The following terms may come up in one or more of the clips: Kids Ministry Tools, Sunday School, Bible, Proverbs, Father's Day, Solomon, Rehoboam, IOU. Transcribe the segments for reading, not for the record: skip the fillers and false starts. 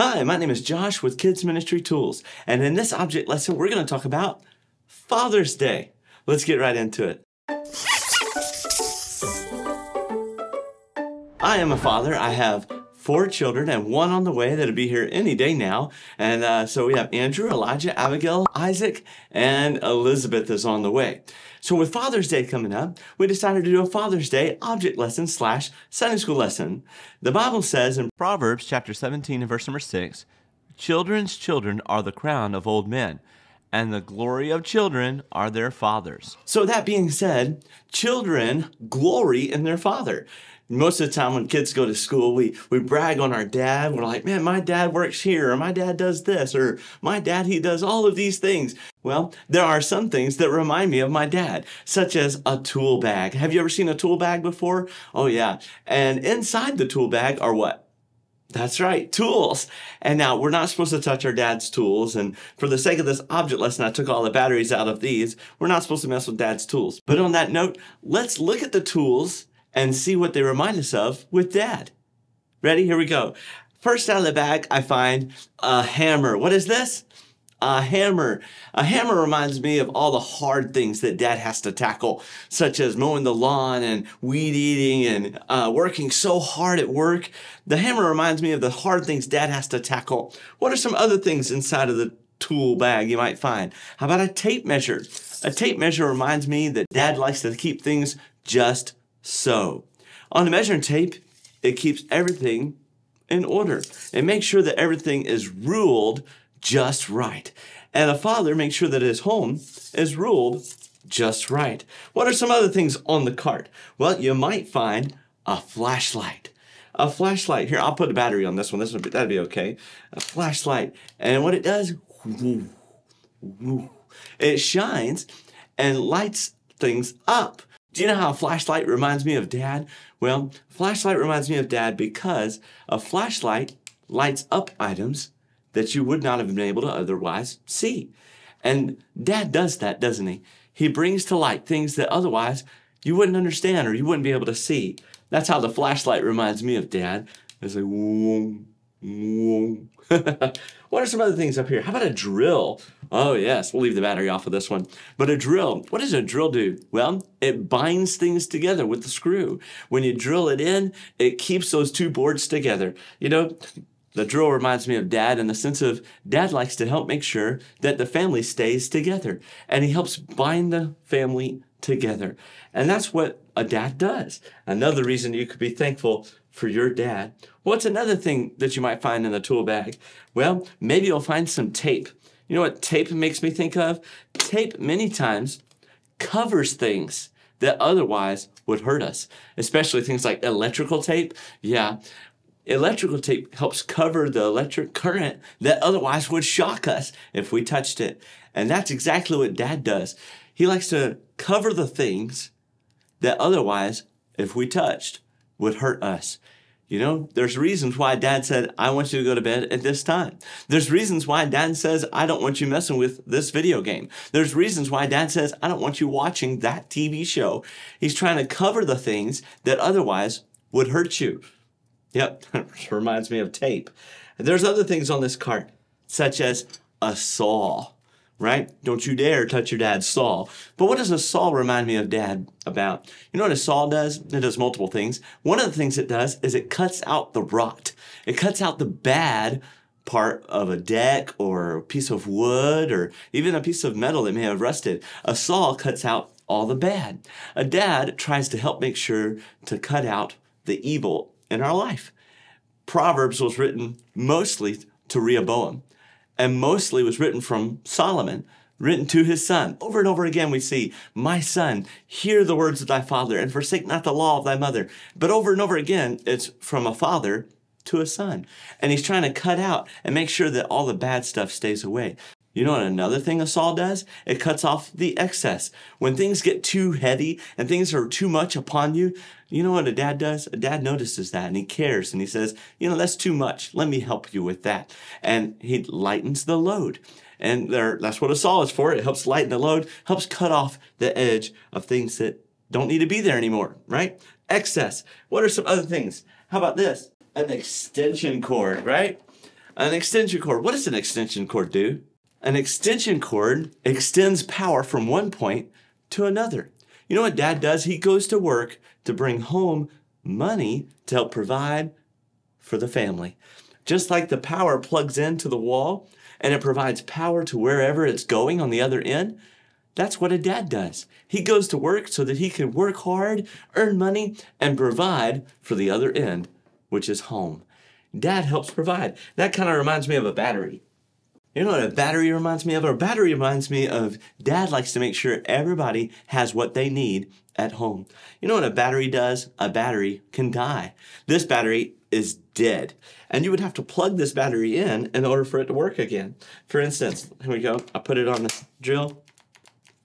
Hi, my name is Josh with Kids Ministry Tools, and in this object lesson, we're going to talk about Father's Day. Let's get right into it. I am a father. I have four children and one on the way that'll be here any day now. And so we have Andrew, Elijah, Abigail, Isaac, and Elizabeth is on the way. So with Father's Day coming up, we decided to do a Father's Day object lesson slash Sunday school lesson. The Bible says in Proverbs chapter 17 and verse number 6, "Children's children are the crown of old men, and the glory of children are their fathers." So that being said, children glory in their father. Most of the time when kids go to school, we brag on our dad. We're like, man, my dad works here, or my dad does this, or my dad, he does all of these things. Well, there are some things that remind me of my dad, such as a tool bag. Have you ever seen a tool bag before? Oh yeah. And inside the tool bag are what? That's right, tools. And now, we're not supposed to touch our dad's tools, and for the sake of this object lesson, I took all the batteries out of these. We're not supposed to mess with dad's tools. But on that note, let's look at the tools and see what they remind us of with dad. Ready? Here we go. First out of the bag, I find a hammer. What is this? A hammer. A hammer reminds me of all the hard things that dad has to tackle, such as mowing the lawn and weed eating and working so hard at work. The hammer reminds me of the hard things dad has to tackle. What are some other things inside of the tool bag you might find? How about a tape measure? A tape measure reminds me that dad likes to keep things just so. On the measuring tape, it keeps everything in order. It makes sure that everything is ruled just right. And a father makes sure that his home is ruled just right. What are some other things on the cart? Well, you might find a flashlight. A flashlight. Here, I'll put a battery on this one. This one, that'd be okay. A flashlight. And what it does, it shines and lights things up. Do you know how a flashlight reminds me of dad? Well, a flashlight reminds me of dad because a flashlight lights up items that you would not have been able to otherwise see. And dad does that, doesn't he? He brings to light things that otherwise you wouldn't understand or you wouldn't be able to see. That's how the flashlight reminds me of dad. It's like, whoom, whoom. What are some other things up here? How about a drill? Oh yes, we'll leave the battery off of this one. But a drill, what does a drill do? Well, it binds things together with the screw. When you drill it in, it keeps those two boards together. You know, the drill reminds me of dad in the sense of dad likes to help make sure that the family stays together, and he helps bind the family together. And that's what a dad does. Another reason you could be thankful for your dad. What's another thing that you might find in the tool bag? Well, maybe you'll find some tape. You know what tape makes me think of? Tape many times covers things that otherwise would hurt us, especially things like electrical tape. Yeah. Electrical tape helps cover the electric current that otherwise would shock us if we touched it. And that's exactly what dad does. He likes to cover the things that otherwise, if we touched, would hurt us. You know, there's reasons why dad said, I want you to go to bed at this time. There's reasons why dad says, I don't want you messing with this video game. There's reasons why dad says, I don't want you watching that TV show. He's trying to cover the things that otherwise would hurt you. Yep, reminds me of tape. There's other things on this cart, such as a saw, right? Don't you dare touch your dad's saw. But what does a saw remind me of dad about? You know what a saw does? It does multiple things. One of the things it does is it cuts out the rot. It cuts out the bad part of a deck or a piece of wood or even a piece of metal that may have rusted. A saw cuts out all the bad. A dad tries to help make sure to cut out the evil in our life. Proverbs was written mostly to Rehoboam, and mostly was written from Solomon, written to his son. Over and over again we see, my son, hear the words of thy father, and forsake not the law of thy mother. But over and over again, it's from a father to a son. And he's trying to cut out and make sure that all the bad stuff stays away. You know what another thing a saw does? It cuts off the excess. When things get too heavy and things are too much upon you, you know what a dad does? A dad notices that and he cares and he says, you know, that's too much. Let me help you with that. And he lightens the load. And that's what a saw is for. It helps lighten the load, helps cut off the edge of things that don't need to be there anymore, right? Excess. What are some other things? How about this? An extension cord, right? An extension cord. What does an extension cord do? An extension cord extends power from one point to another. You know what Dad does? He goes to work to bring home money to help provide for the family. Just like the power plugs into the wall and it provides power to wherever it's going on the other end, that's what a dad does. He goes to work so that he can work hard, earn money, and provide for the other end, which is home. Dad helps provide. That kind of reminds me of a battery. You know what a battery reminds me of? A battery reminds me of Dad likes to make sure everybody has what they need at home. You know what a battery does? A battery can die. This battery is dead, and you would have to plug this battery in order for it to work again. For instance, here we go. I put it on the drill.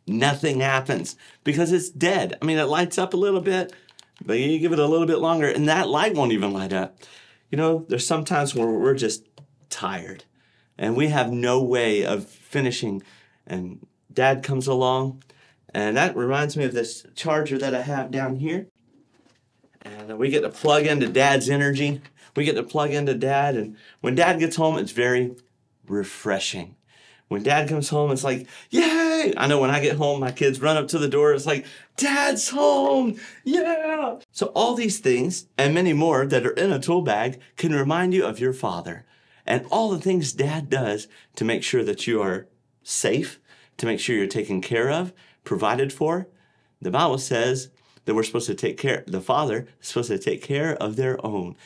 Nothing happens because it's dead. I mean, it lights up a little bit, but you give it a little bit longer and that light won't even light up. You know, there's sometimes where we're just tired and we have no way of finishing, and Dad comes along. And that reminds me of this charger that I have down here. And we get to plug into Dad's energy. We get to plug into Dad, and when Dad gets home, it's very refreshing. When Dad comes home, it's like, yay! I know when I get home, my kids run up to the door. It's like, Dad's home! Yeah! So all these things and many more that are in a tool bag can remind you of your father and all the things Dad does to make sure that you are safe, to make sure you're taken care of, provided for. The Bible says that we're supposed to take care, the father is supposed to take care of their own.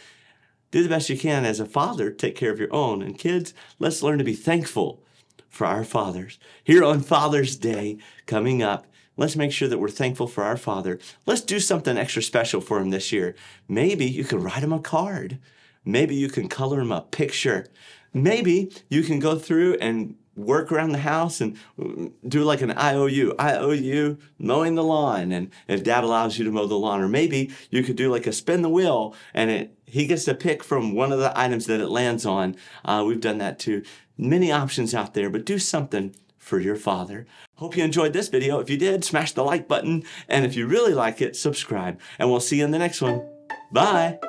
Do the best you can as a father, take care of your own. And kids, let's learn to be thankful for our fathers. Here on Father's Day coming up, let's make sure that we're thankful for our father. Let's do something extra special for him this year. Maybe you can write him a card. Maybe you can color him a picture. Maybe you can go through and work around the house and do like an IOU. I owe you mowing the lawn, and if Dad allows you to mow the lawn. Or maybe you could do like a spin the wheel, and he gets to pick from one of the items that it lands on. We've done that too. Many options out there, but do something for your father. Hope you enjoyed this video. If you did, smash the like button, and if you really like it, subscribe, and we'll see you in the next one. Bye.